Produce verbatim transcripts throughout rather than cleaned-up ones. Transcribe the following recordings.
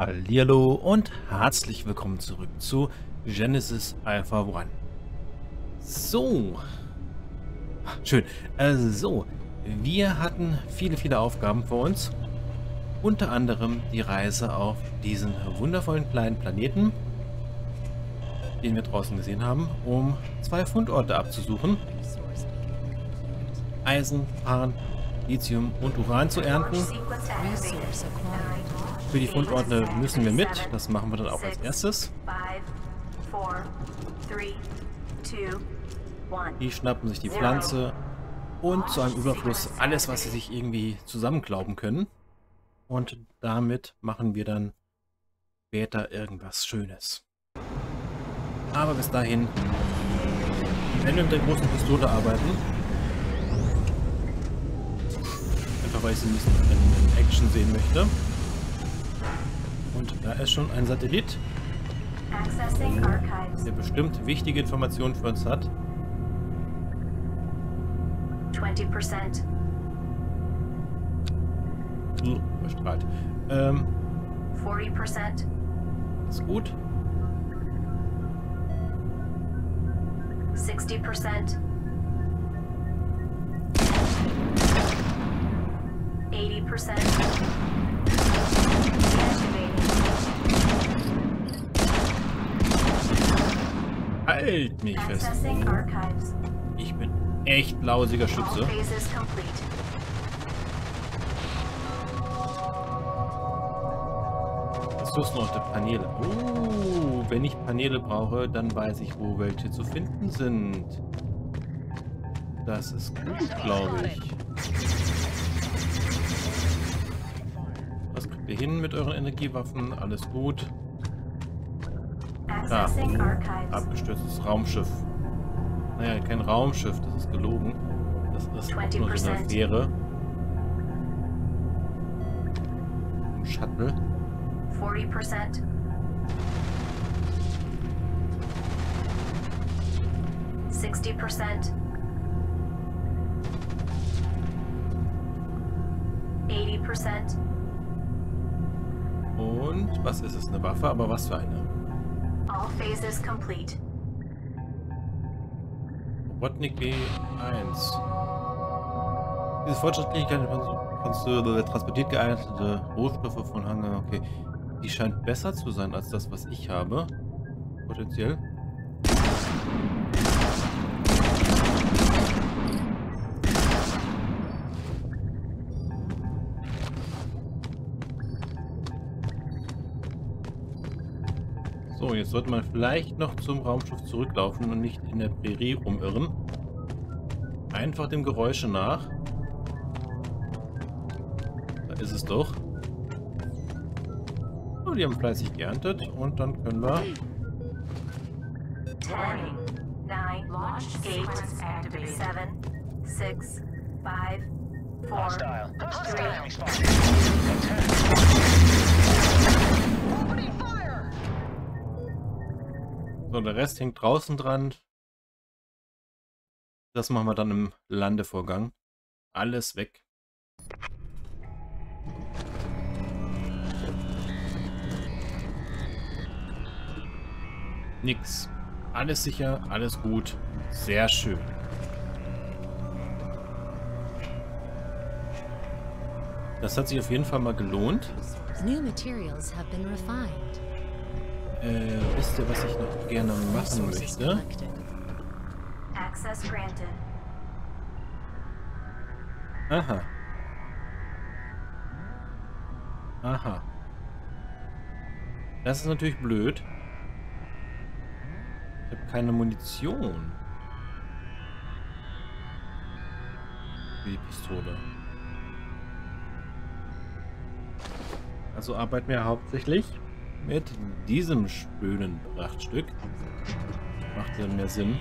Hallihallo und herzlich willkommen zurück zu Genesis Alpha One. So. Schön. Also, so. Wir hatten viele, viele Aufgaben vor uns. Unter anderem die Reise auf diesen wundervollen kleinen Planeten, den wir draußen gesehen haben, um zwei Fundorte abzusuchen. Eisen, Pan, Lithium und Uran zu ernten. Für die Fundorte müssen wir mit, das machen wir dann auch als erstes. Die schnappen sich die Pflanze und zu einem Überfluss alles, was sie sich irgendwie zusammenklauben können. Und damit machen wir dann später irgendwas Schönes. Aber bis dahin, wenn wir mit der großen Pistole arbeiten, einfach weil ich sie ein bisschen in Action sehen möchte. Und da ist schon ein Satellit, der bestimmt wichtige Informationen für uns hat. zwanzig Prozent. Hm, verstrahlt. Ähm. vierzig Prozent. Ist gut. sechzig Prozent. achtzig Prozent. Hält mich fest. Ich bin echt lausiger Schütze. Ressourcenorte Paneele. Oh, wenn ich Paneele brauche, dann weiß ich, wo welche zu finden sind. Das ist gut, glaube ich. Was kriegt ihr hin mit euren Energiewaffen? Alles gut. Da, abgestürztes Raumschiff. Naja, kein Raumschiff, das ist gelogen. Das ist nur so eine Fähre. Ein Shuttle. vierzig Prozent. sechzig Prozent. achtzig Prozent. Und was ist es? Eine Waffe, aber was für eine? All phases complete. Robotnik B eins. Diese Fortschrittlichkeit transportiert geeignete Rohstoffe von Hangar. Okay. Die scheint besser zu sein als das, was ich habe. Potenziell. So, jetzt sollte man vielleicht noch zum Raumschiff zurücklaufen und nicht in der Prärie rumirren. Einfach dem Geräusche nach. Da ist es doch. Oh, die haben fleißig geerntet und dann können wir... zehn, neun, acht, sieben, sechs, fünf, vier... So, der Rest hängt draußen dran. Das machen wir dann im Landevorgang. Alles weg. Nix. Alles sicher, alles gut. Sehr schön. Das hat sich auf jeden Fall mal gelohnt. New materials have been refined. Äh, wisst ihr, was ich noch gerne machen möchte? Aha. Aha. Das ist natürlich blöd. Ich habe keine Munition. Wie die Pistole. Also arbeiten wir hauptsächlich mit diesem schönen Prachtstück. Macht ja mehr Sinn.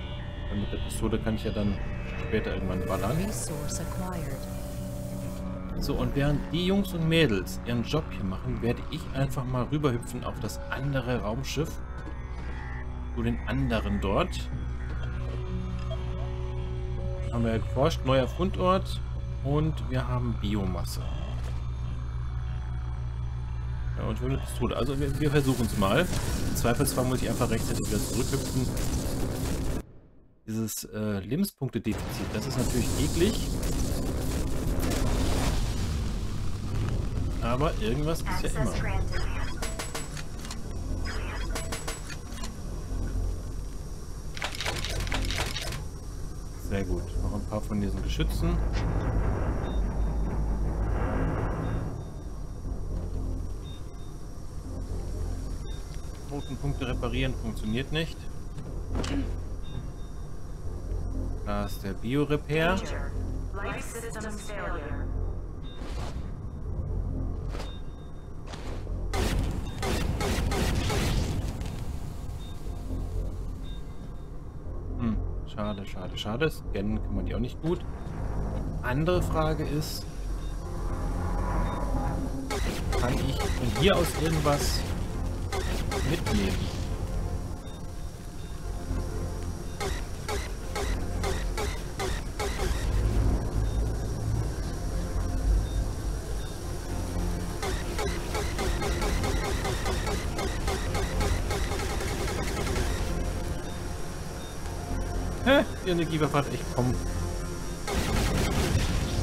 Und mit der Pistole kann ich ja dann später irgendwann ballern. So, und während die Jungs und Mädels ihren Job hier machen, werde ich einfach mal rüberhüpfen auf das andere Raumschiff. Zu den anderen dort. Haben wir ja geforscht. Neuer Fundort. Und wir haben Biomasse. Ja, und Himmel ist tot. Also wir, wir versuchen es mal. Im Zweifelsfall muss ich einfach rechtzeitig wieder zurückhüpfen. Dieses äh, Lebenspunktedefizit, das ist natürlich eklig. Aber irgendwas ist ja immer. Sehr gut. Noch ein paar von diesen Geschützen. Roten Punkte reparieren funktioniert nicht. Da ist der Bio-Repair. Hm, schade, schade, schade. Scannen kann man die auch nicht gut. Andere Frage ist, kann ich von hier aus irgendwas mitnehmen? Energiewaffe hat echt kommen.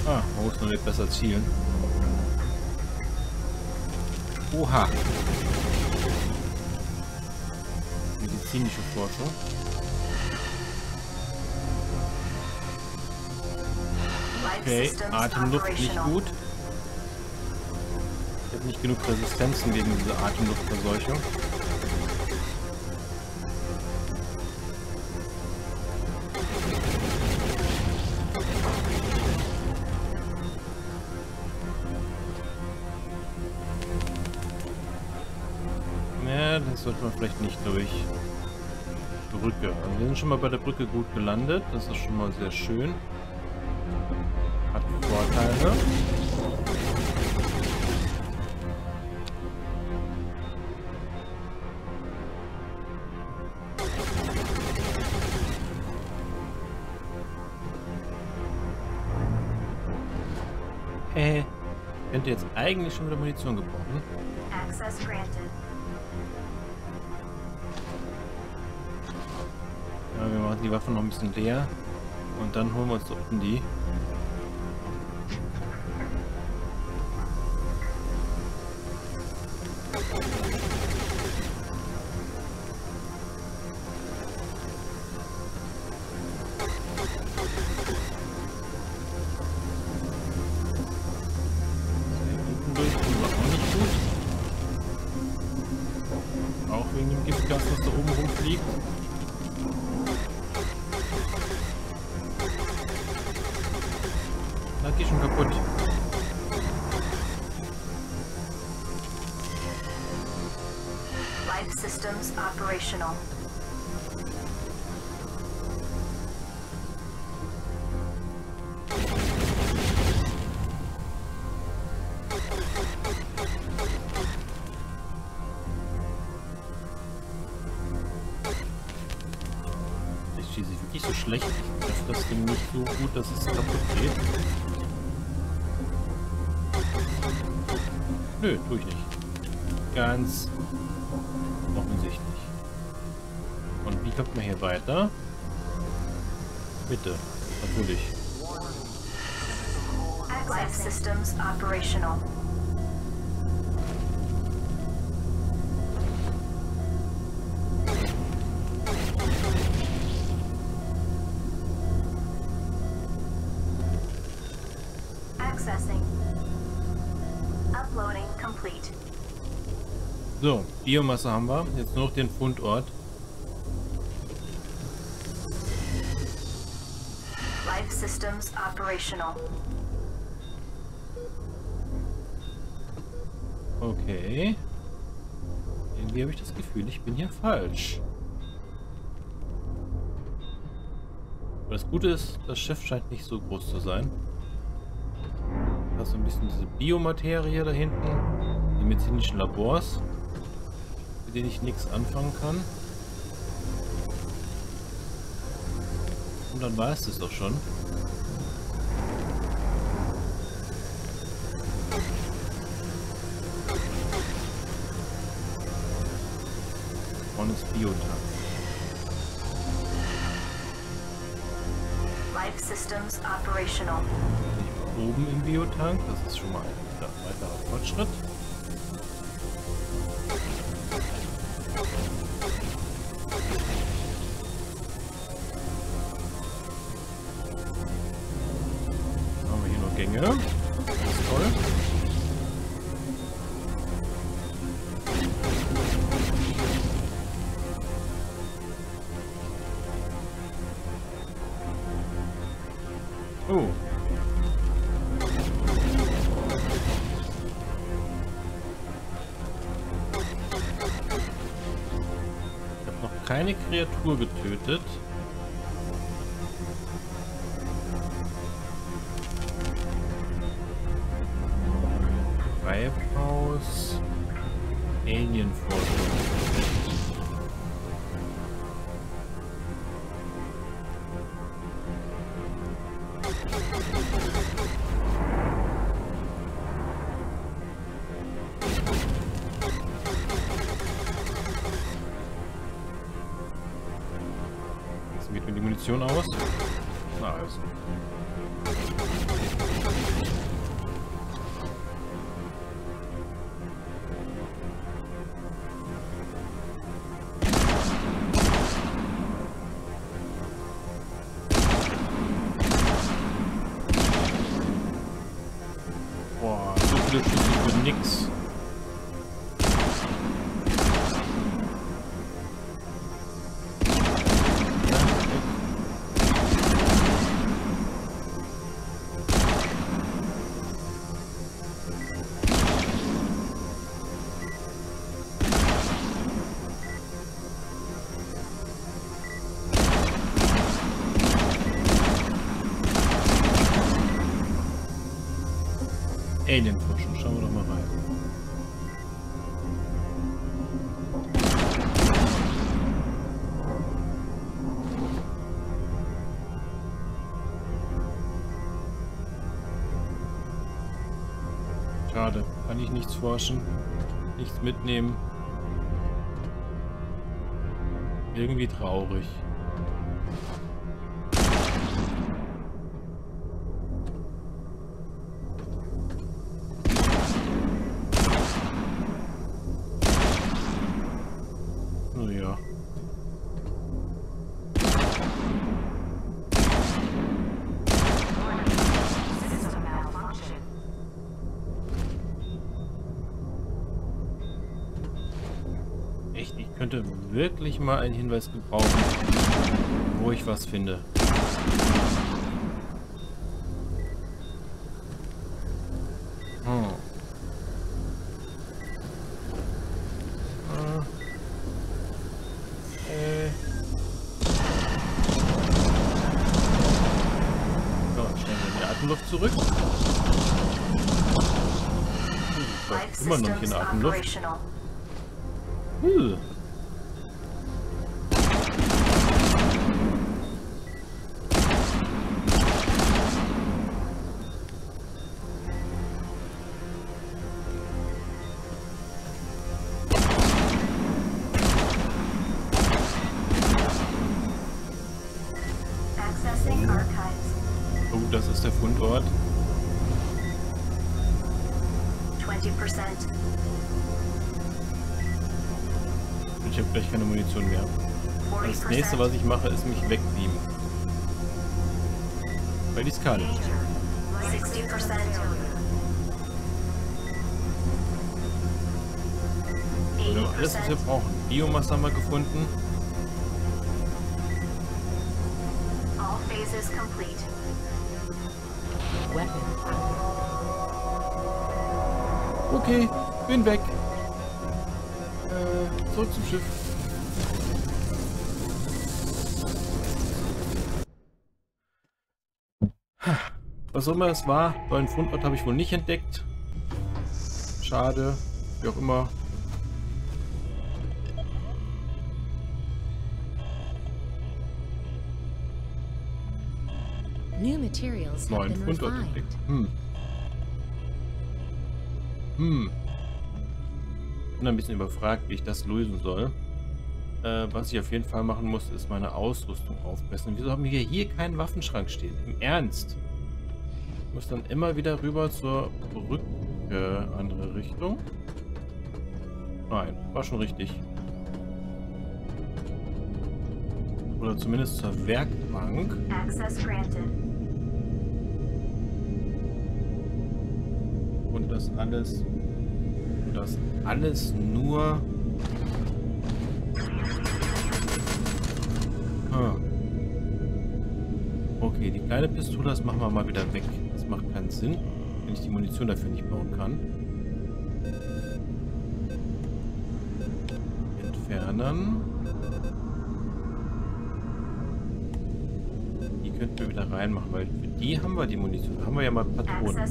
Ah, man muss nur nicht besser zielen. Oha. Medizinische Forschung. Okay, Atemluft nicht gut. Ich habe nicht genug Resistenzen gegen diese Atemluftverseuchung. Sollte man vielleicht nicht durch Brücke. Also wir sind schon mal bei der Brücke gut gelandet. Das ist schon mal sehr schön. Hat Vorteile. Hey, könnte jetzt eigentlich schon wieder Munition gebrauchen. Access granted. Wir machen die Waffen noch ein bisschen leer und dann holen wir uns da unten die. Ich schieße wirklich so schlecht, dass das Ding nicht so gut, dass es kaputt geht. Nö, tue ich nicht. Ganz offensichtlich. Und wie kommt man hier weiter? Bitte, natürlich. Life Systems operational. So, Biomasse haben wir. Jetzt nur noch den Fundort. Life Systems operational. Okay. Irgendwie habe ich das Gefühl, ich bin hier falsch. Aber das Gute ist, das Schiff scheint nicht so groß zu sein. Da ist so ein bisschen diese Biomaterie da hinten. Die medizinischen Labors, mit denen ich nichts anfangen kann. Und dann war es das doch schon. braunes Bio da. Life Systems operational. Oben im Biotank, das ist schon mal ein weiterer Fortschritt. Dann haben wir hier noch Gänge. Das ist toll. Oh. Keine Kreatur getötet. Treibhaus. Alien-Forschung. Geht mir die Munition aus? Na also. Boah, so viele Schüsse für nix. Alien-Forschung, schauen wir doch mal rein. Schade, kann ich nichts forschen, nichts mitnehmen. Irgendwie traurig. Ich könnte wirklich mal einen Hinweis gebrauchen, wo ich was finde. Hm. Äh. So, stellen wir die Atemluft zurück. Hm, immer noch in Atemluft. Hm. Oh, das ist der Fundort. zwanzig Prozent. Ich habe gleich keine Munition mehr. Das nächste, was ich mache, ist mich wegbeamen. Weil ich es kann. sechzig Prozent. So, alles, was wir brauchen. Biomasse haben wir gefunden. All phases complete. Okay, bin weg. Äh, zurück zum Schiff. Was auch immer es war, so einen Fundort habe ich wohl nicht entdeckt. Schade, wie auch immer. Neuen Fundort entdeckt. Hm. Hm. Bin ein bisschen überfragt, wie ich das lösen soll. Äh, was ich auf jeden Fall machen muss, ist meine Ausrüstung aufbessern. Wieso haben wir hier keinen Waffenschrank stehen? Im Ernst? Ich muss dann immer wieder rüber zur Brücke. Andere Richtung? Nein, war schon richtig. Oder zumindest zur Werkbank. Access granted. Und das alles... Und das alles nur... Ah. Okay, die kleine Pistole, das machen wir mal wieder weg. Das macht keinen Sinn, wenn ich die Munition dafür nicht bauen kann. Entfernen. Die könnten wir wieder reinmachen, weil für die haben wir die Munition. Da haben wir ja mal Patronen.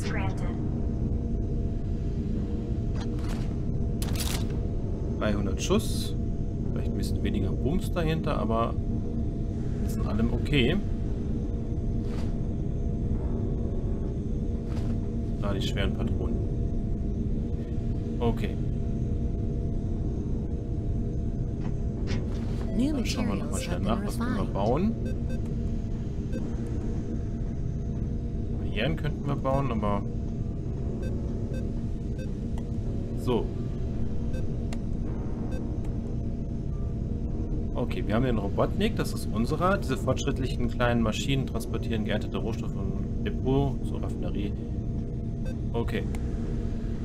dreihundert Schuss. Vielleicht ein bisschen weniger Bums dahinter, aber ist in allem okay. Da die schweren Patronen. Okay. Dann schauen wir nochmal schnell nach, was können wir bauen. Barrieren könnten wir bauen, aber... So. Okay, wir haben den Robotnik, das ist unserer. Diese fortschrittlichen kleinen Maschinen transportieren geerntete Rohstoffe und Depot zur Raffinerie. Okay.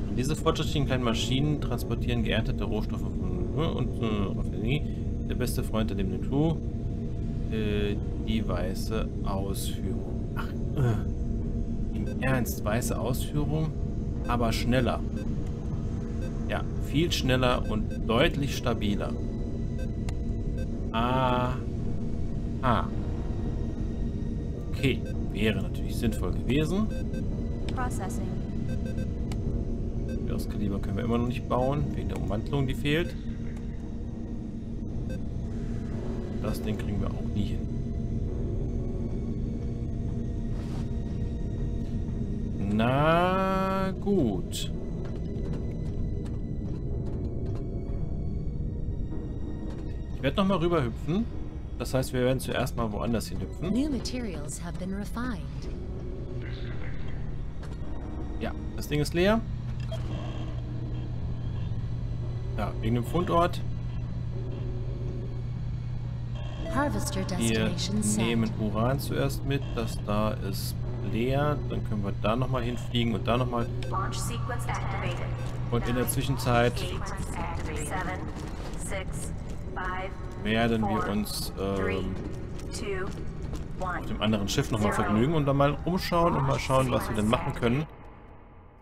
Und diese fortschrittlichen kleinen Maschinen transportieren geerntete Rohstoffe von, und zur Raffinerie. Der beste Freund der dem Crew. Äh, die weiße Ausführung. Ach, äh, im Ernst, weiße Ausführung, aber schneller. Ja, viel schneller und deutlich stabiler. Ah. Ah. Okay. Wäre natürlich sinnvoll gewesen. Processing. Das Kaliber können wir immer noch nicht bauen, wegen der Umwandlung, die fehlt. Das Ding kriegen wir auch nie hin. Na gut. Ich werde nochmal rüber hüpfen. Das heißt, wir werden zuerst mal woanders hin hüpfen. Ja, das Ding ist leer. Ja, wegen dem Fundort. Wir nehmen Uran zuerst mit. Das da ist leer. Dann können wir da nochmal hinfliegen und da nochmal. Und in der Zwischenzeit werden wir uns ähm, mit dem anderen Schiff nochmal vergnügen und dann mal umschauen und mal schauen, was wir denn machen können.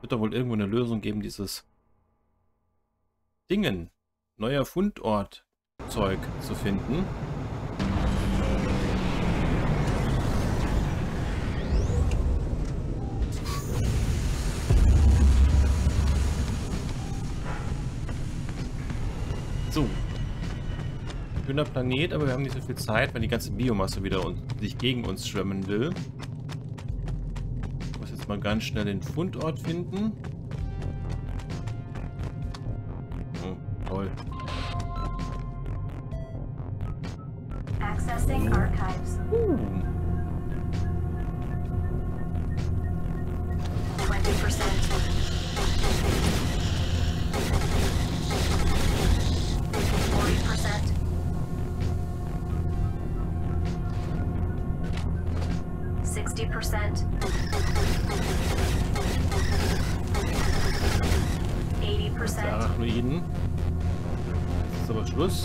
Wird da wohl irgendwo eine Lösung geben, dieses Dingen, neuer Fundort-Zeug zu finden. So. Schöner Planet, aber wir haben nicht so viel Zeit, weil die ganze Biomasse wieder und sich gegen uns schwimmen will. Ich muss jetzt mal ganz schnell den Fundort finden. Oh, toll. Accessing Archives. Uh. zwanzig Prozent. vierzig Prozent. sixty percent, eighty percent. Arachnoiden. Das ist aber Schluss.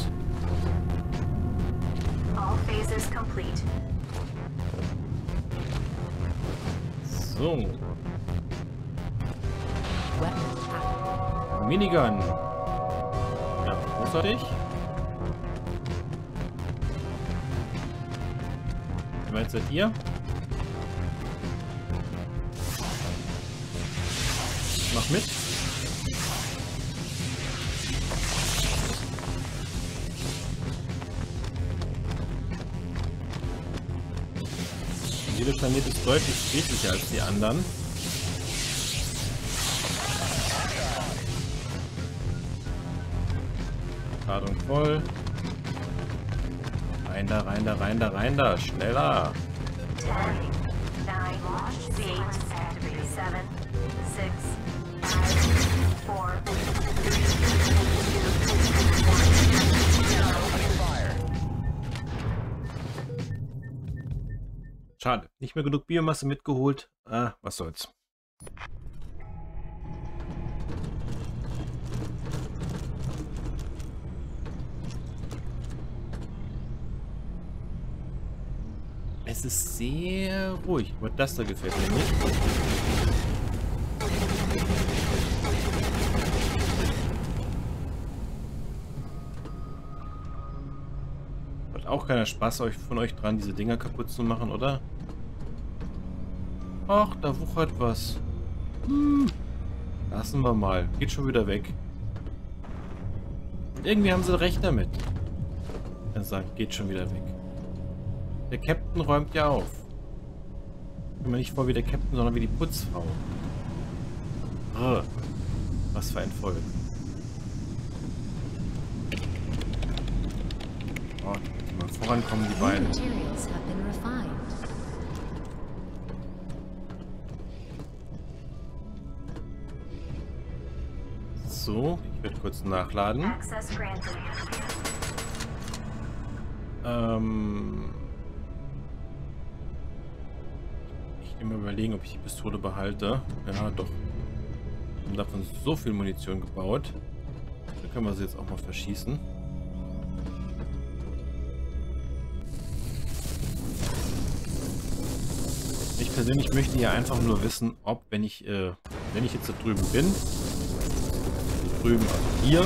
All phases complete. So. Minigun. Ja, großartig. Wie weit seid ihr? Mach mit. Jeder Planet ist deutlich friedlicher als die anderen. Ladung voll. Rein da, rein da, rein da, rein da. Schneller. Schade, nicht mehr genug Biomasse mitgeholt. Ah, was soll's. Es ist sehr ruhig, aber das da gefällt mir nicht. Hat auch keiner Spaß euch von euch dran, diese Dinger kaputt zu machen, oder? Ach, da wuchert was. Hm. Lassen wir mal. Geht schon wieder weg. Und irgendwie haben sie recht damit. Er sagt, geht schon wieder weg. Der Captain räumt ja auf. Ich komme mir nicht vor wie der Captain, sondern wie die Putzfrau. Brr. Was für ein Volk. Oh, mal vorankommen die beiden. So, ich werde kurz nachladen. Ähm... Mal überlegen, ob ich die Pistole behalte. Ja, doch. Wir haben davon so viel Munition gebaut. Da können wir sie jetzt auch mal verschießen. Ich persönlich möchte ja einfach nur wissen, ob, wenn ich, äh, wenn ich jetzt da drüben bin, drüben, also hier,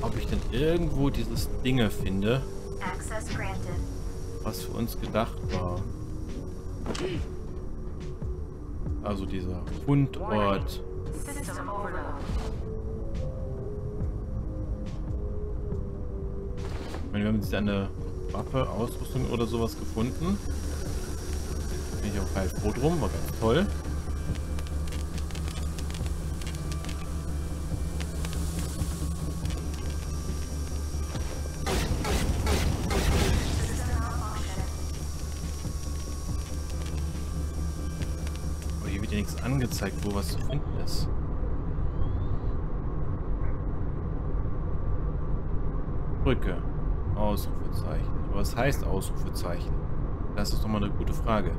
ob ich denn irgendwo dieses Dinge finde, was für uns gedacht war. Also dieser Fundort. Ich meine, wir haben jetzt eine Waffe, Ausrüstung oder sowas gefunden. Bin ich auch halt froh drum, war ganz toll. Angezeigt, wo was zu finden ist. Brücke. Ausrufezeichen. Aber was heißt Ausrufezeichen? Das ist doch mal eine gute Frage.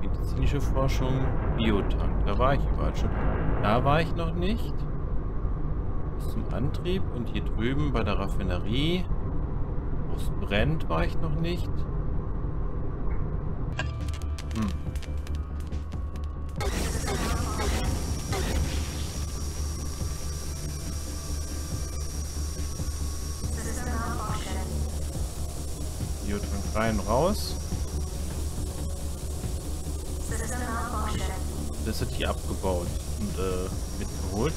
Medizinische Forschung, Biotank. Da war ich überall schon. Da war ich noch nicht. Bis zum Antrieb und hier drüben bei der Raffinerie. Aus Brent war ich noch nicht. Hm. Jut und rein raus. Das hat hier abgebaut und äh, mitgeholt.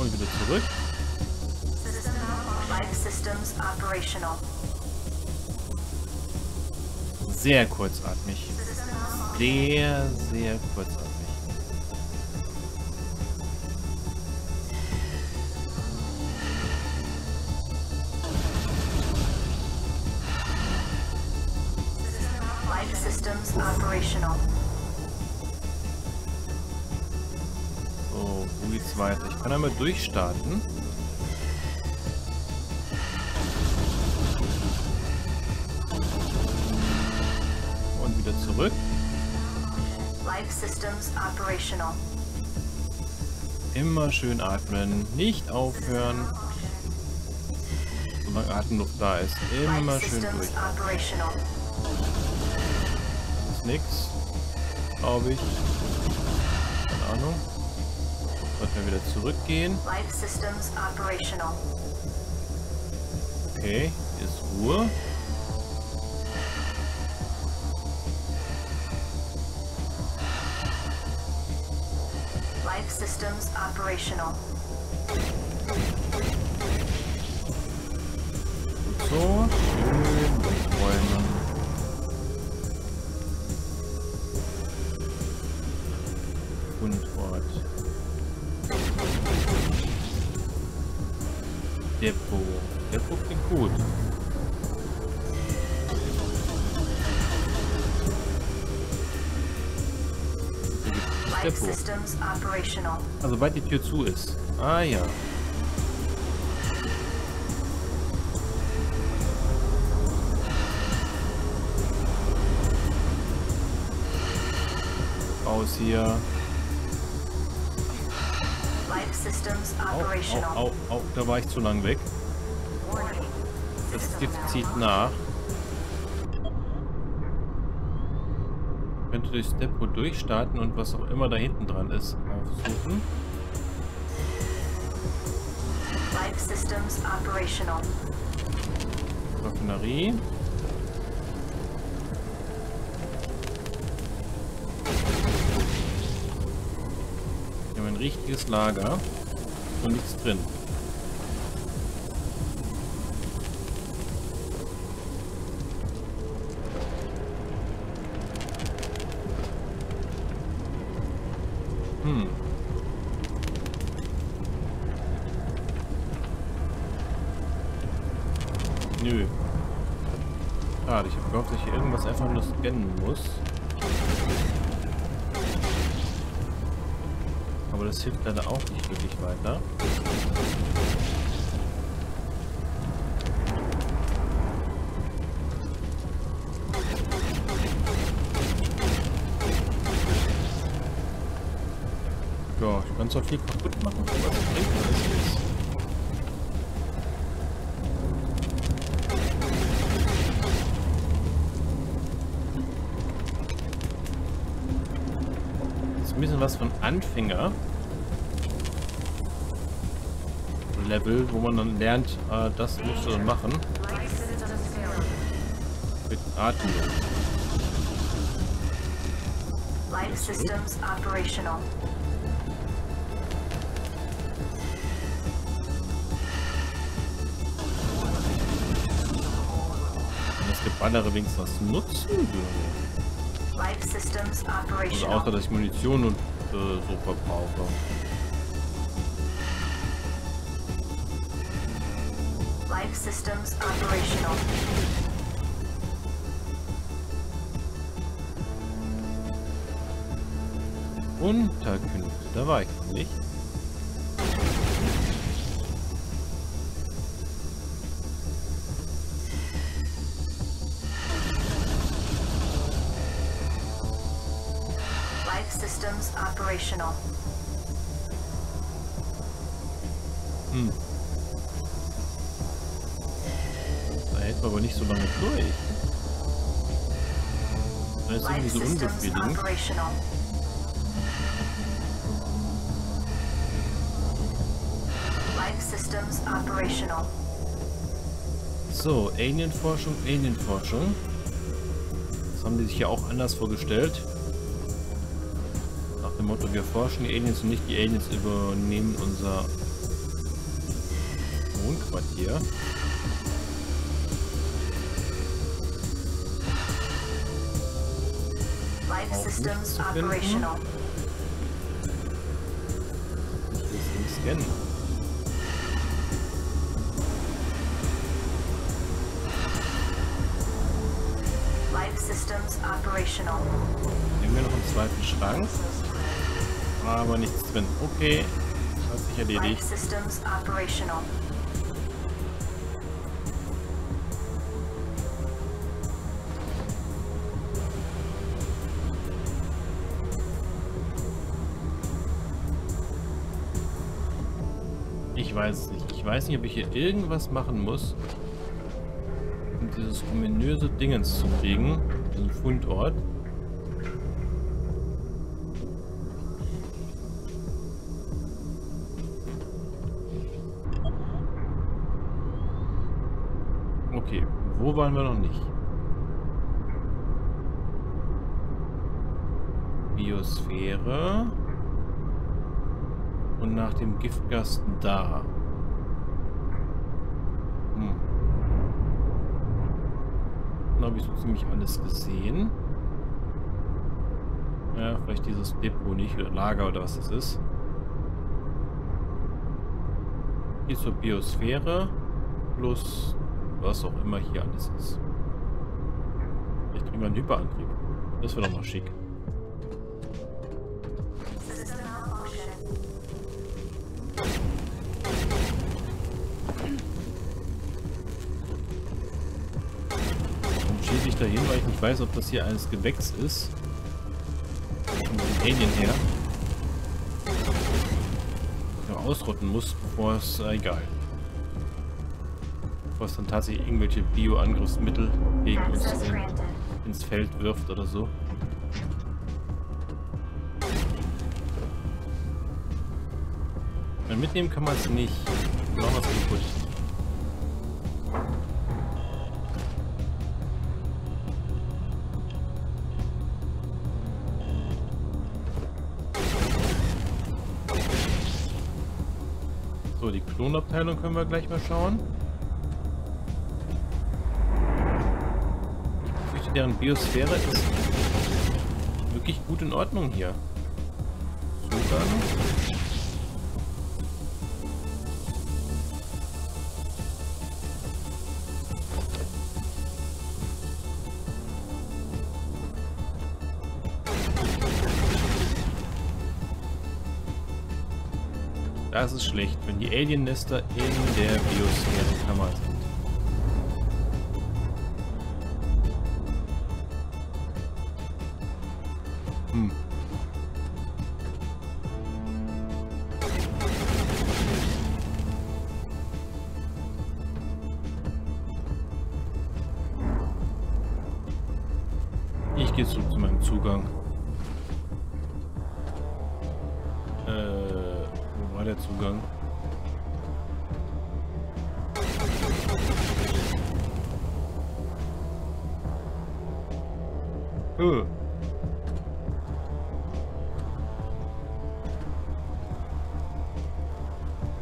Und wieder zurück. Sehr kurzatmig. Sehr, sehr kurzatmig. Life Systems operational. So, wo geht's weiter? Ich kann einmal durchstarten. Zurück. Life Systems operational. Immer schön atmen, nicht aufhören. Solange Atemluft da ist, immer schön durch. Ist nix, glaube ich. Keine Ahnung. Sollten wir wieder zurückgehen. Life Systems operational. Okay, hier ist Ruhe. Systems operational. So, schön durchräumen. Depot. Depot klingt gut. Depot. Also sobald die Tür zu ist. Ah ja. Aus hier. Auch, auch, auch, auch, da war ich zu lang weg. Das zieht nach. Ich könnte durchs Depot durchstarten und was auch immer da hinten dran ist, aufsuchen. Raffinerie. Wir haben ein richtiges Lager. Und nichts drin. Hm. Nö. Schade, ich habe gehofft, dass ich hier irgendwas einfach nur scannen muss. Aber das hilft leider auch nicht wirklich weiter. Ja, ich kann zwar viel kaputt machen, aber das bringt alles nichts. Ein bisschen was von Anfänger Level, wo man dann lernt, äh, das musst du dann machen. Mit Atem. Life Systems operational. Das gibt andere wenigstens was nutzen würde. Also außer, dass ich Munition und äh, so verbrauche. Life Systems operational. Unterkünfte, da war ich noch nicht. Systems operational. Hm. Da hält man aber nicht so lange durch. Da ist irgendwie so unbefriedigend. Life Systems operational. So, Alienforschung, Alienforschung. Das haben die sich ja auch anders vorgestellt. Nach dem Motto, wir forschen die Aliens und nicht die Aliens übernehmen unser Wohnquartier. Life Systems operational. Ich will es scannen. Life Systems operational. Nehmen wir noch einen zweiten Schrank. Aber nichts drin. Okay, das hat sich erledigt. Ich weiß es nicht. Ich weiß nicht, ob ich hier irgendwas machen muss, um dieses ominöse Dingens zu kriegen. Diesen Fundort. Okay, wo waren wir noch nicht? Biosphäre. Und nach dem Giftkasten da. Hm. Dann habe ich so ziemlich alles gesehen. Ja, vielleicht dieses Depot nicht, oder Lager oder was das ist. Hier zur Biosphäre plus was auch immer hier alles ist. Vielleicht kriegen wir einen Hyperantrieb. Das wäre doch mal schick. Warum schieße ich da hin, weil ich nicht weiß, ob das hier eines Gewächs ist. Von den Alien her. Ausrotten muss, bevor es äh, egal. Bevor es dann tatsächlich irgendwelche Bio-Angriffsmittel gegen uns in, ins Feld wirft oder so. Dann mitnehmen kann man es nicht. Noch was kaputt. Die Klonabteilung können wir gleich mal schauen. Ich fürchte, deren Biosphäre ist wirklich gut in Ordnung hier. Super. Das ist schlecht, wenn die Alien-Nester in der Biosphärenkammer sind. Hm. Ich gehe zurück zu meinem Zugang. Zugang. Öh.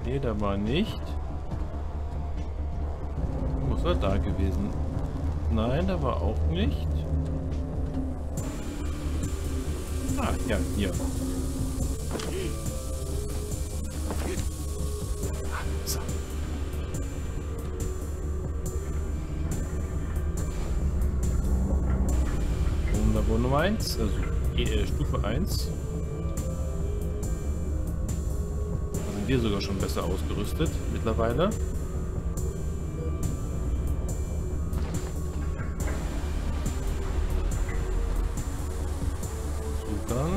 Nee, da war nicht. Muss er da gewesen? Nein, da war auch nicht. Ah, ja, hier. Labor Nummer eins, also äh, Stufe eins. Da sind wir sogar schon besser ausgerüstet mittlerweile. Zugang.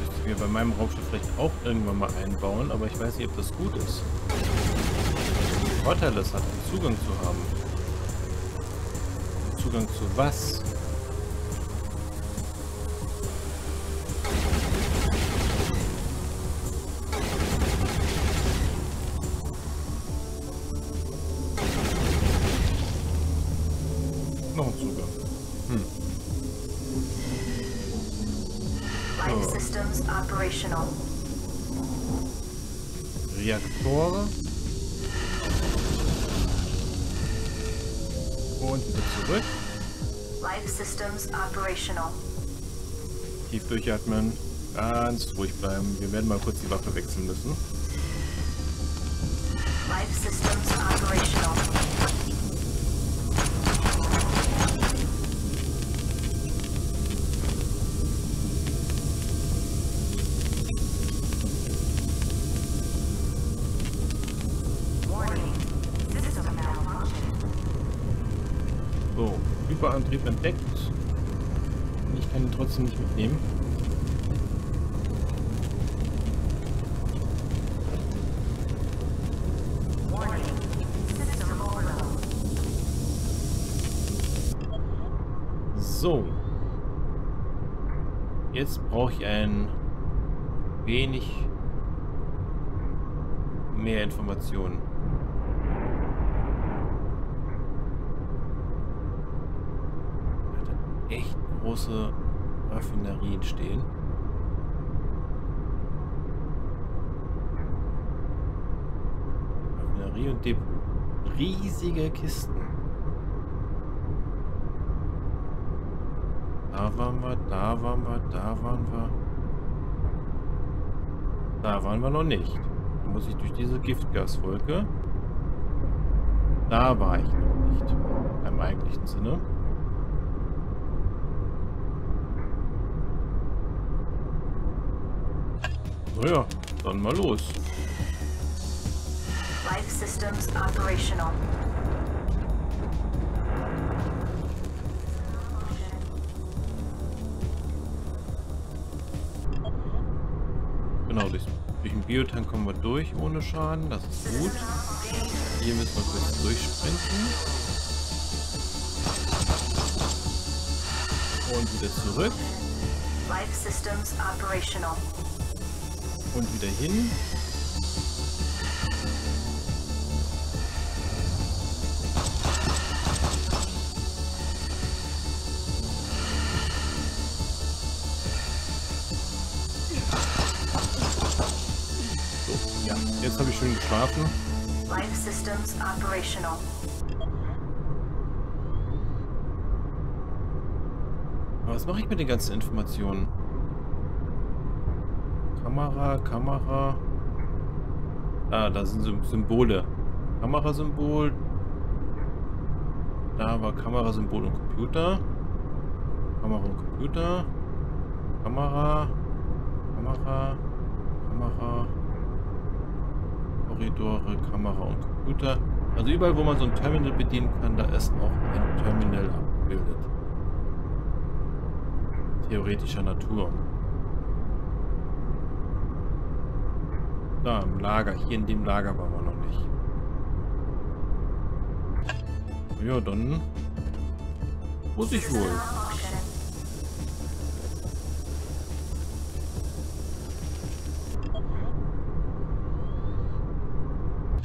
Müssten wir bei meinem Raumschiff vielleicht auch irgendwann mal einbauen, aber ich weiß nicht, ob das gut ist. Vorteil das hat, einen Zugang zu haben. Zugang zu was? Noch ein Zugang. Hm. Oh. Reaktoren. Und wieder zurück. Life Systems operational. Tief durchatmen. Ganz ruhig bleiben. Wir werden mal kurz die Waffe wechseln müssen. Life Systems operational. Antrieb entdeckt. Ich kann ihn trotzdem nicht mitnehmen. So. Jetzt brauche ich ein wenig mehr Informationen. Echt große Raffinerien stehen. Raffinerie und Depot. Riesige Kisten. Da waren wir, da waren wir, da waren wir. Da waren wir noch nicht. muss ich durch diese Giftgaswolke. Da war ich noch nicht. Im eigentlichen Sinne. Naja, dann mal los. Life Systems operational. Genau, durch, durch den Biotank kommen wir durch ohne Schaden, das ist gut. Hier müssen wir kurz durchsprinten. Und wieder zurück. Life Systems operational. Und wieder hin. So, ja, jetzt habe ich schön geschlafen. Life Systems operational. Aber was mache ich mit den ganzen Informationen? Kamera, Kamera. Ah, da sind Symbole. Kamerasymbol. Da war Kamerasymbol und Computer. Kamera und Computer. Kamera. Kamera. Kamera. Korridore, Kamera und Computer. Also überall, wo man so ein Terminal bedienen kann, da ist auch ein Terminal abgebildet. Theoretischer Natur. Da, im Lager. Hier in dem Lager waren wir noch nicht. Ja, dann muss ich wohl.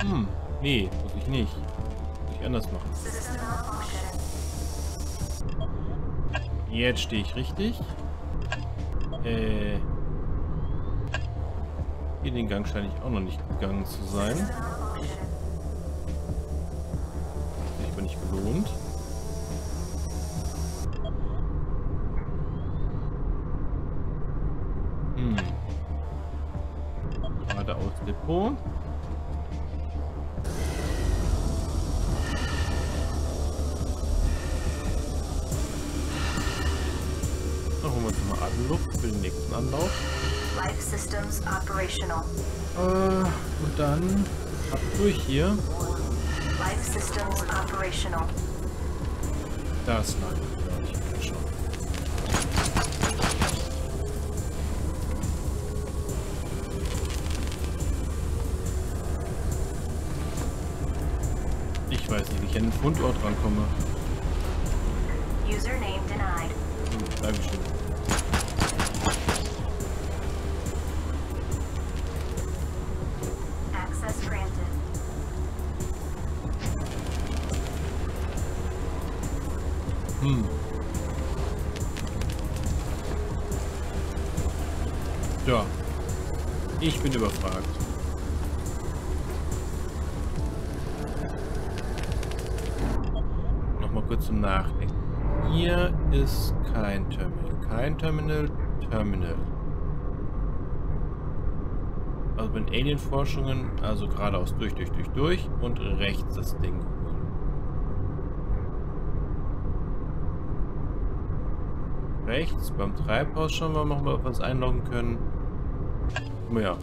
Hm, nee, muss ich nicht. Muss ich anders machen. Jetzt stehe ich richtig. Äh... Hier den Gang scheine ich auch noch nicht gegangen zu sein. Ich bin nicht belohnt. Hm. Geradeaus Depot. Dann holen wir uns mal Atemluft für den nächsten Anlauf. Life Systems operational. Äh, und dann ab durch hier. Life Systems operational. Das lag ich gerade schon. Ich weiß nicht, wie ich an den Fundort rankomme. Username denied. Hm, Dankeschön. Hm. Ja, ich bin überfragt. Nochmal kurz zum Nachdenken. Hier ist kein Terminal. Kein Terminal, Terminal. Also mit Alien-Forschungen, also geradeaus durch, durch, durch, durch und rechts das Ding. Rechts beim Treibhaus schauen wir mal, ob wir uns einloggen können. Naja,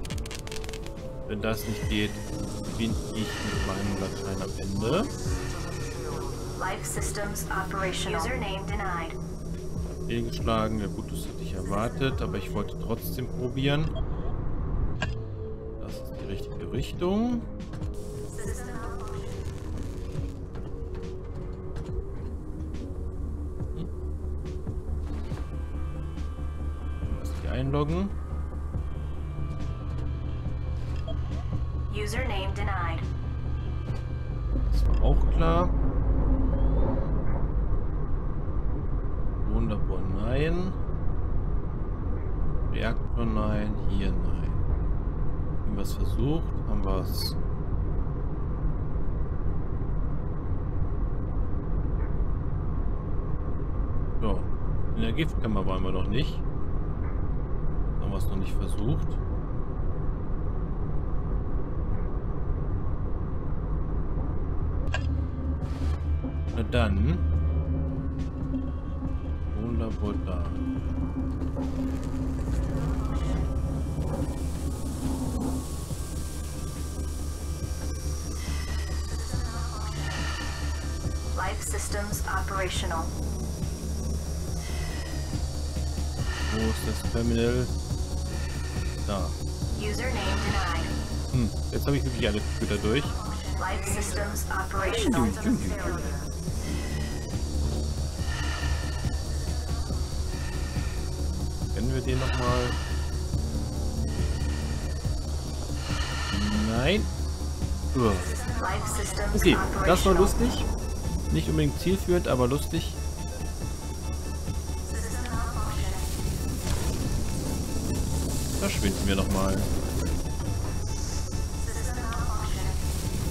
wenn das nicht geht, bin ich mit meinem Latein am Ende. Life Systems operational. Username denied. Fehlgeschlagen, ja gut, das hätte ich erwartet, aber ich wollte trotzdem probieren. Das ist die richtige Richtung. Einloggen. Username denied. Das war auch klar. Wunderbar, nein. Reaktor nein, hier nein. Haben wir es versucht? Haben wir es. So. In der Giftkammer waren wir noch nicht. Was noch nicht versucht. wäre dann... Wunderbar. Life Systems operational. Wo ist das Terminal? Da. Username denied. Hm, jetzt habe ich wirklich alle Computer durch. Life Systems operational. Kennen wir den nochmal? Nein. Uah. Okay, das war lustig. Nicht unbedingt zielführend, aber lustig. Verschwinden wir nochmal.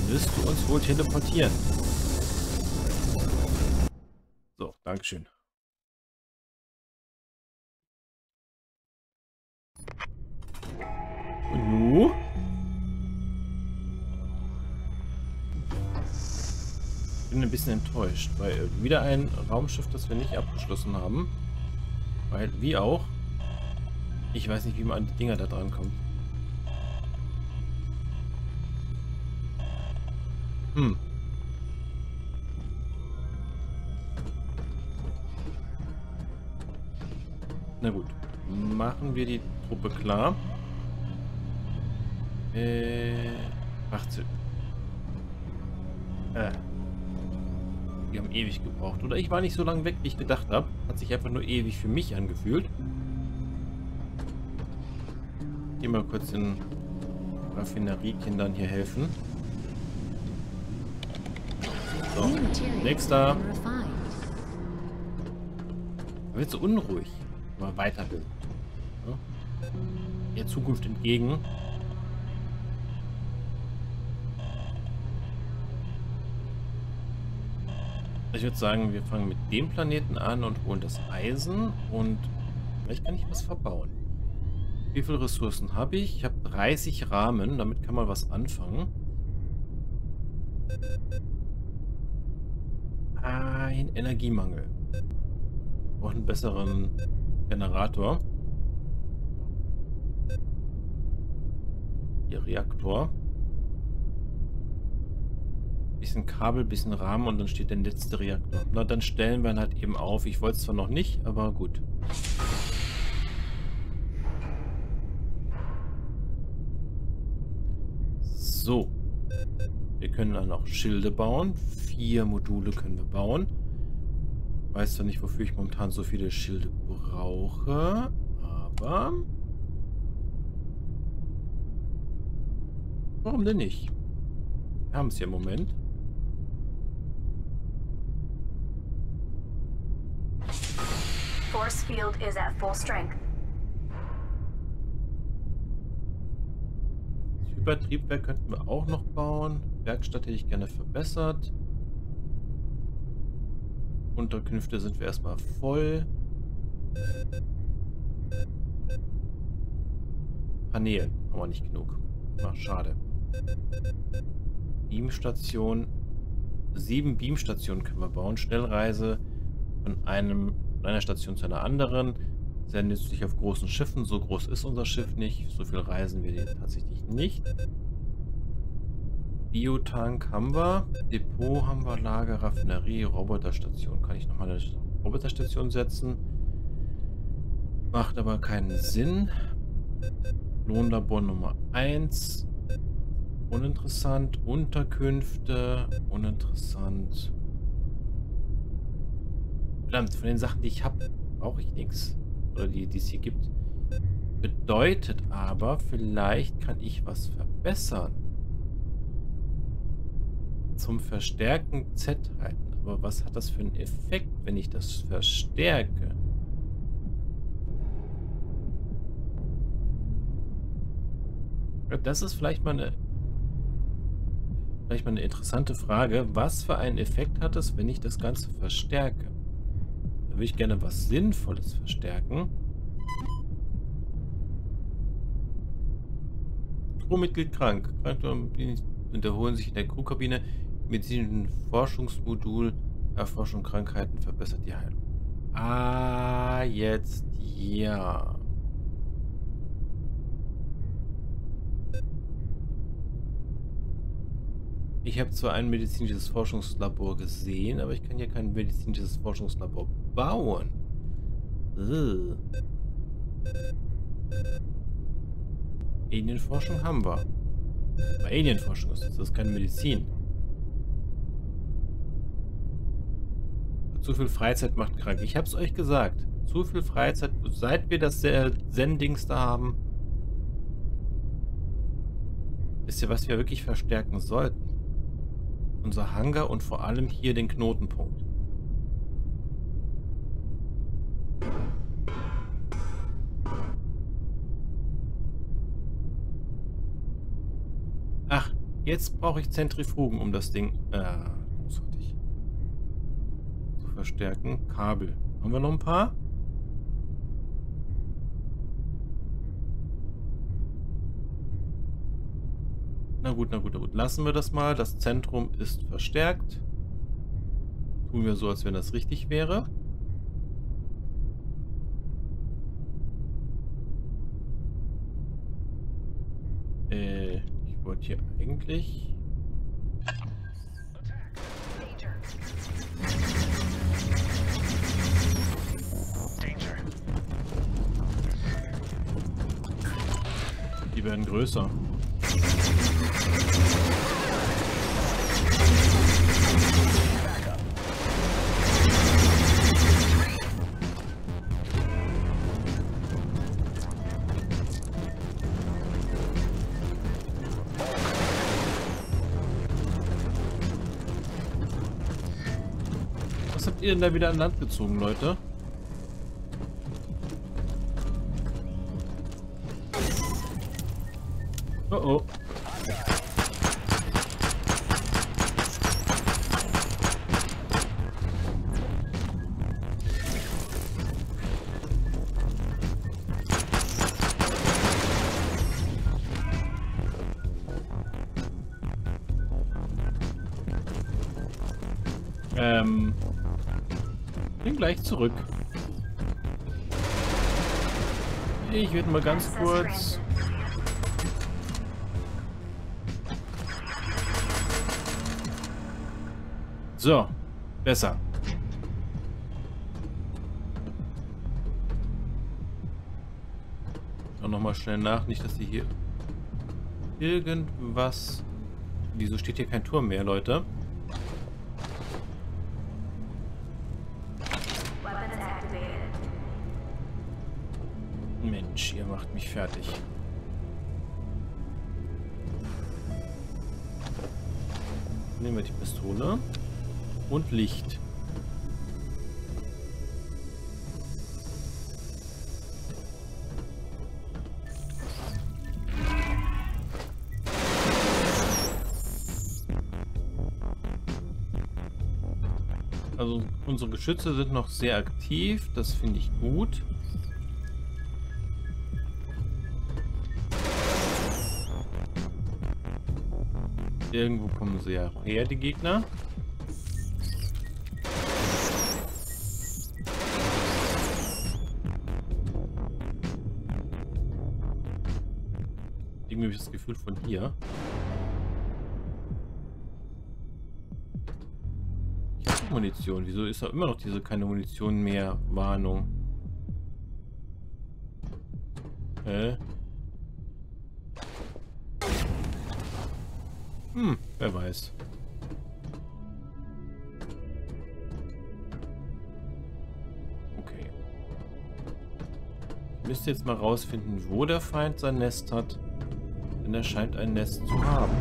Willst du uns wohl teleportieren? So, Dankeschön. Und nu? Ich bin ein bisschen enttäuscht, weil wieder ein Raumschiff, das wir nicht abgeschlossen haben. Weil, wie auch. Ich weiß nicht, wie man an die Dinger da dran kommt. Hm. Na gut. Machen wir die Truppe klar. Äh. achtzehn. Äh. Wir haben ewig gebraucht. Oder ich war nicht so lange weg, wie ich gedacht habe. Hat sich einfach nur ewig für mich angefühlt. Ich gehe mal kurz den Raffineriekindern hier helfen. So, nächster. Er wird so unruhig, wenn man weiter will. Ja. Der Zukunft entgegen. Ich würde sagen, wir fangen mit dem Planeten an und holen das Eisen und vielleicht kann ich was verbauen. Wie viele Ressourcen habe ich? Ich habe dreißig Rahmen, damit kann man was anfangen. Ein Energiemangel. Und einen besseren Generator. Hier Reaktor. Bisschen Kabel, bisschen Rahmen und dann steht der letzte Reaktor. Na, dann stellen wir ihn halt eben auf. Ich wollte es zwar noch nicht, aber gut. So, wir können dann auch Schilde bauen. Vier Module können wir bauen. Weiß zwar nicht, wofür ich momentan so viele Schilde brauche, aber... Warum denn nicht? Wir haben es ja im Moment. Force field is at full strength. Übertriebwerk könnten wir auch noch bauen. Werkstatt hätte ich gerne verbessert. Unterkünfte sind wir erstmal voll. Paneelen haben wir nicht genug. Ach, schade. Beamstation. Sieben Beamstationen können wir bauen. Schnellreise von, einem, von einer Station zu einer anderen. Sehr nützlich auf großen Schiffen. So groß ist unser Schiff nicht. So viel reisen wir tatsächlich nicht. Biotank haben wir. Depot haben wir. Lager, Raffinerie, Roboterstation. Kann ich nochmal eine Roboterstation setzen? Macht aber keinen Sinn. Lohnlabor Nummer eins. Uninteressant. Unterkünfte. Uninteressant. Verdammt, von den Sachen, die ich habe, brauche ich nichts. Oder die, die es hier gibt. Bedeutet aber, vielleicht kann ich was verbessern. Zum Verstärken Z halten. Aber was hat das für einen Effekt, wenn ich das verstärke? Das ist vielleicht mal eine, vielleicht mal eine interessante Frage. Was für einen Effekt hat es, wenn ich das Ganze verstärke? Da würde ich gerne was Sinnvolles verstärken. Crewmitglied krank. Kranke unterholen sich in der Crewkabine. Medizinischen Forschungsmodul Erforschung Krankheiten verbessert die Heilung. Ah, jetzt ja. Ich habe zwar ein medizinisches Forschungslabor gesehen, aber ich kann hier kein medizinisches Forschungslabor bauen. Ugh. Alienforschung haben wir. Aber Alienforschung ist das, das ist keine Medizin. Zu viel Freizeit macht krank. Ich hab's euch gesagt. Zu viel Freizeit, seit wir das Sendings da haben. Wisst ihr, was wir wirklich verstärken sollten? Unser Hangar und vor allem hier den Knotenpunkt. Ach, jetzt brauche ich Zentrifugen, um das Ding... Äh, großartig. Zu verstärken. Kabel. Haben wir noch ein paar? Na gut, na gut, na gut. Lassen wir das mal. Das Zentrum ist verstärkt. Tun wir so, als wenn das richtig wäre. Äh, ich wollte hier eigentlich... Die werden größer. Was habt ihr denn da wieder an Land gezogen, Leute? Oh oh. Ähm, bin gleich zurück. Ich werde mal ganz kurz... So, besser. Dann nochmal schnell nach, nicht, dass die hier irgendwas... Wieso steht hier kein Turm mehr, Leute? Mensch, ihr macht mich fertig. Nehmen wir die Pistole und Licht. Also unsere Geschütze sind noch sehr aktiv, das finde ich gut. Irgendwo kommen sie ja her, die Gegner. Irgendwie habe ich das Gefühl von hier. Ich habe Munition. Wieso ist da immer noch diese keine Munition mehr? Warnung. Hä? Hm, wer weiß. Okay. Ich müsste jetzt mal rausfinden, wo der Feind sein Nest hat. Denn er scheint ein Nest zu haben.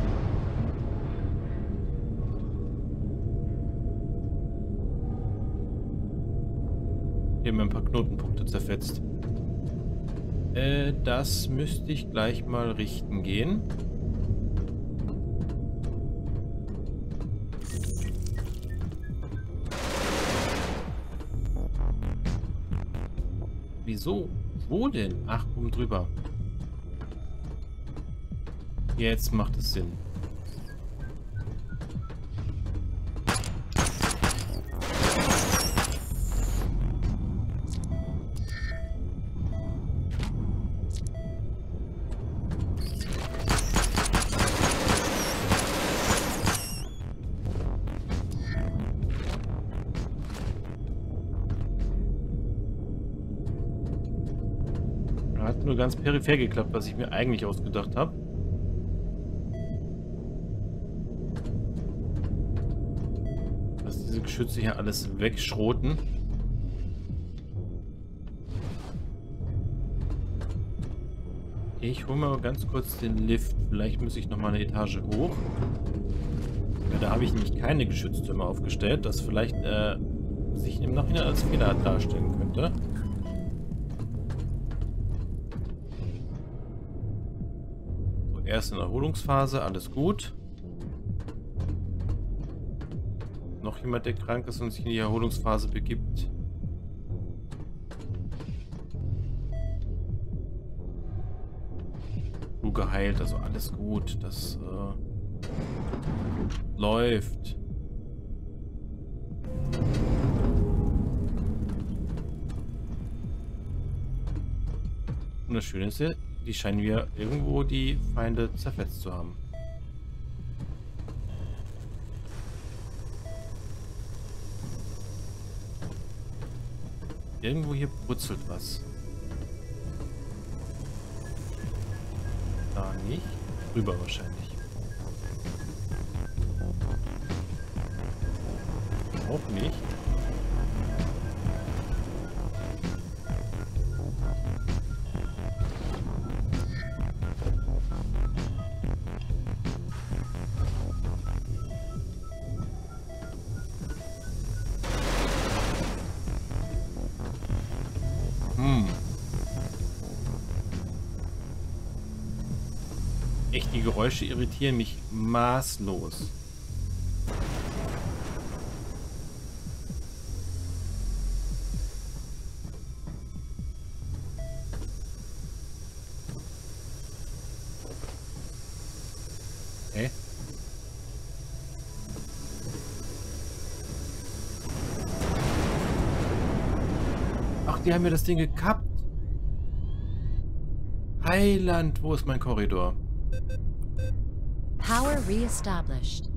Hier haben wir ein paar Knotenpunkte zerfetzt. Äh, das müsste ich gleich mal richten gehen. Wieso? Wo denn? Ach, oben drüber. Jetzt macht es Sinn. hat nur ganz peripher geklappt, was ich mir eigentlich ausgedacht habe. Dass diese Geschütze hier alles wegschroten. Ich hole mal ganz kurz den Lift. Vielleicht muss ich nochmal eine Etage hoch. Ja, da habe ich nämlich keine Geschütztürme aufgestellt, das vielleicht äh, sich im Nachhinein als Fehler darstellen könnte. So, erst in der Erholungsphase, alles gut. Noch jemand, der krank ist und sich in die Erholungsphase begibt. Geheilt, also alles gut, das äh, läuft. Und das Schöne ist ja, die scheinen wir irgendwo die Feinde zerfetzt zu haben. Irgendwo hier brutzelt was. Da nicht. Rüber wahrscheinlich. Auch nicht. Echt, die Geräusche irritieren mich maßlos. Hä? Ach, die haben mir das Ding gekappt. Heiland, wo ist mein Korridor? Power reestablished.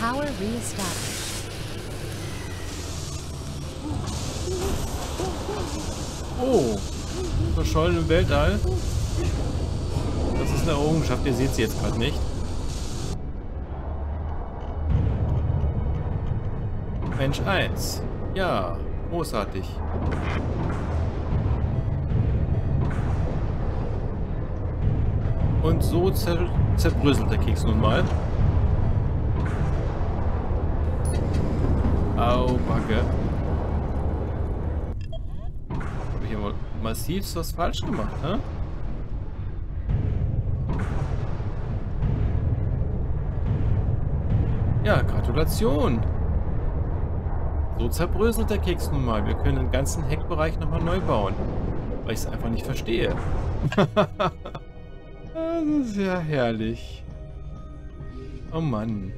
Power reestablished. Oh, verschollen im Weltall. Das ist eine Errungenschaft, ihr seht sie jetzt gerade nicht. Mensch eins. Ja, großartig. Und so zer zerbröselt der Keks nun mal. Au, Backe. Habe ich hier mal massivst was falsch gemacht, ne? Ja, Gratulation. So zerbröselt der Keks nun mal. Wir können den ganzen Heckbereich nochmal neu bauen. Weil ich es einfach nicht verstehe. Das ist ja herrlich. Oh Mann.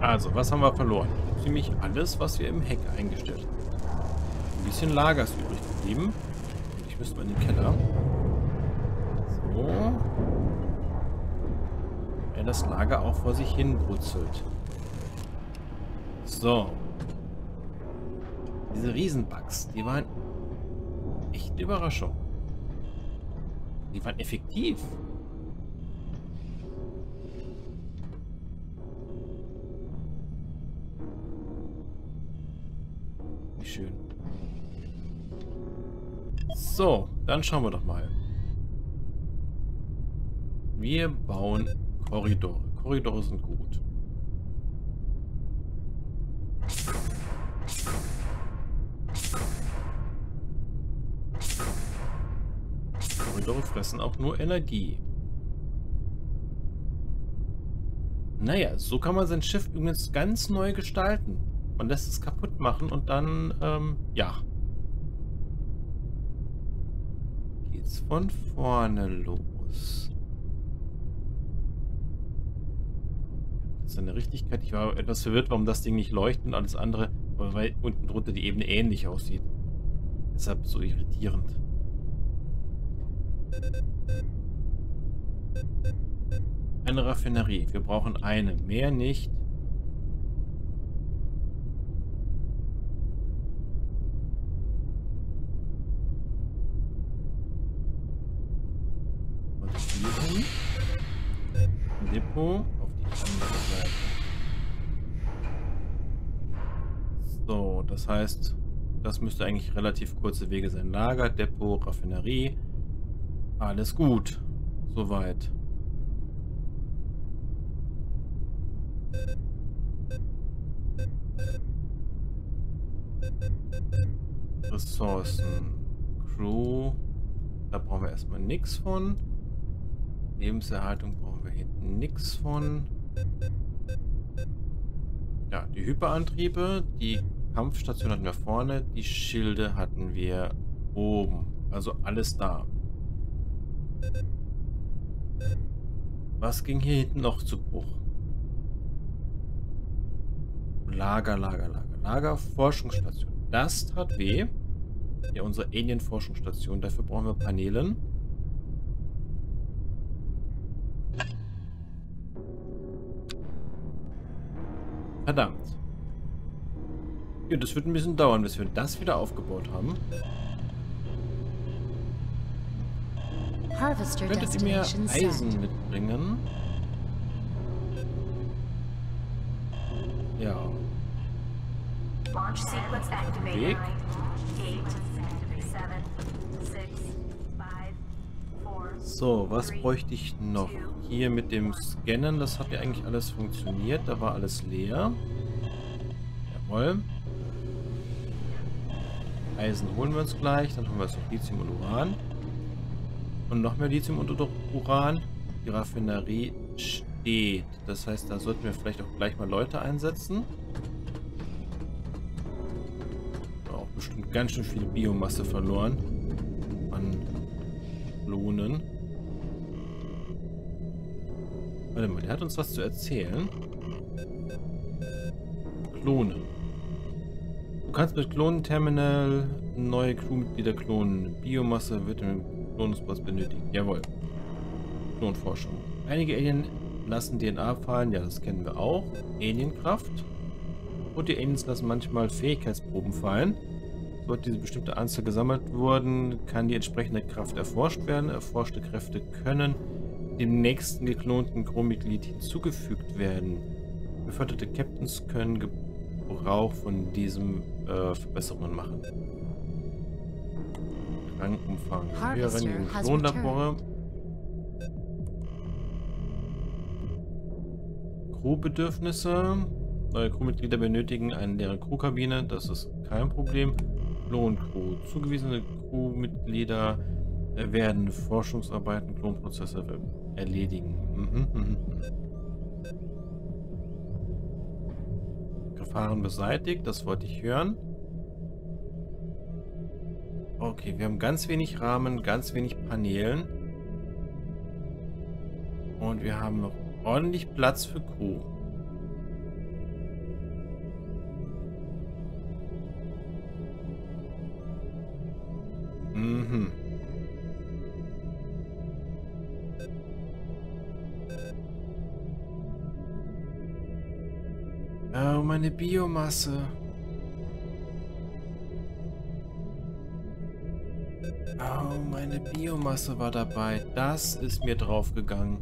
Also, was haben wir verloren? Ziemlich alles, was wir im Heck eingestellt haben. Ein bisschen Lager ist übrig geblieben. Ich müsste mal in den Keller. So. Das Lager auch vor sich hin brutzelt. So. Diese Riesenbugs, die waren echt eine Überraschung. Die waren effektiv. Wie schön. So, dann schauen wir doch mal. Wir bauen Korridore. Korridore sind gut. Korridore fressen auch nur Energie. Naja, so kann man sein Schiff übrigens ganz neu gestalten. Man lässt es kaputt machen und dann, ähm, ja. Geht's von vorne los. seine Richtigkeit. Ich war etwas verwirrt, warum das Ding nicht leuchtet und alles andere, weil unten drunter die Ebene ähnlich aussieht. Deshalb so irritierend. Eine Raffinerie. Wir brauchen eine. Mehr nicht. Ein Depot auf die andere Seite. So, das heißt, das müsste eigentlich relativ kurze Wege sein. Lager, Depot, Raffinerie. Alles gut. Soweit. Ressourcen. Crew. Da brauchen wir erstmal nichts von. Lebenserhaltung brauchen wir hinten nichts von. Ja, die Hyperantriebe, die Kampfstation hatten wir vorne, die Schilde hatten wir oben. Also alles da. Was ging hier hinten noch zu Bruch? Lager, Lager, Lager, Lager, Forschungsstation. Das tat weh. Ja, unsere Alien-Forschungsstation. Dafür brauchen wir Paneelen. Verdammt. Ja, das wird ein bisschen dauern, bis wir das wieder aufgebaut haben. Könntet ihr mir Eisen mitbringen? Ja. Weg. So, was bräuchte ich noch? Hier mit dem Scannen, das hat ja eigentlich alles funktioniert. Da war alles leer. Jawohl. Eisen holen wir uns gleich. Dann holen wir jetzt noch Lithium und Uran. Und noch mehr Lithium und Uran. Die Raffinerie steht. Das heißt, da sollten wir vielleicht auch gleich mal Leute einsetzen. Auch bestimmt ganz schön viel Biomasse verloren. An Lohnen. Warte mal, der hat uns was zu erzählen. Klonen. Du kannst mit Klonen-Terminal neue Crewmitglieder klonen. Biomasse wird im Klonungspass benötigt. Jawohl. Klonforschung. Einige Alien lassen D N A fallen. Ja, das kennen wir auch. Alienkraft. Und die Aliens lassen manchmal Fähigkeitsproben fallen. Sobald diese bestimmte Anzahl gesammelt wurden, kann die entsprechende Kraft erforscht werden. Erforschte Kräfte können dem nächsten geklonten Crewmitglied hinzugefügt werden. Beförderte Captains können Gebrauch von diesem äh, Verbesserungen machen. Rangumfang. Höherrangigen Klonlabore. Crewbedürfnisse. Neue Crewmitglieder benötigen eine leere Crewkabine. Das ist kein Problem. Kloncrew. Zugewiesene Crewmitglieder werden Forschungsarbeiten, Klonprozesse erledigen. Mhm, mhm. Gefahren beseitigt, das wollte ich hören. Okay, wir haben ganz wenig Rahmen, ganz wenig Paneelen. Und wir haben noch ordentlich Platz für Crew. Mhm. Oh, meine Biomasse. Oh, meine Biomasse war dabei. Das ist mir draufgegangen.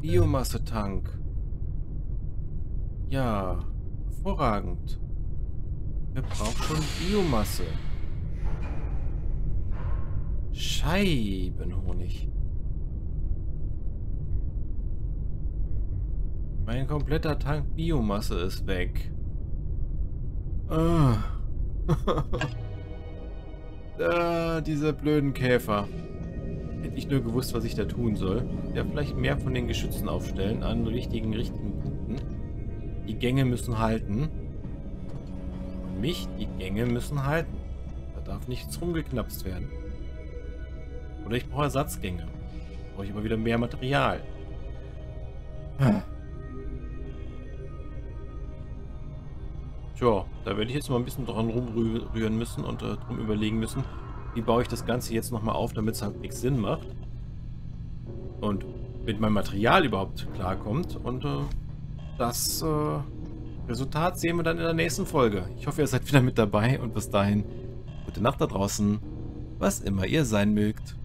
Biomasse-Tank. Ja, hervorragend. Wir brauchen schon Biomasse. Scheibenhonig. Mein kompletter Tank Biomasse ist weg. Ah. Ah, diese blöden Käfer. Hätte ich nur gewusst, was ich da tun soll. Ja, vielleicht mehr von den Geschützen aufstellen an richtigen, richtigen Punkten. Die Gänge müssen halten. Für mich, die Gänge müssen halten. Da darf nichts rumgeknapst werden. Oder ich brauche Ersatzgänge. Brauche ich aber wieder mehr Material. Ah. Tja, da werde ich jetzt mal ein bisschen dran rumrühren müssen und äh, drum überlegen müssen, wie baue ich das Ganze jetzt nochmal auf, damit es halt nichts Sinn macht. Und mit meinem Material überhaupt klarkommt. Und äh, das äh, Resultat sehen wir dann in der nächsten Folge. Ich hoffe, ihr seid wieder mit dabei und bis dahin, gute Nacht da draußen, was immer ihr sein mögt.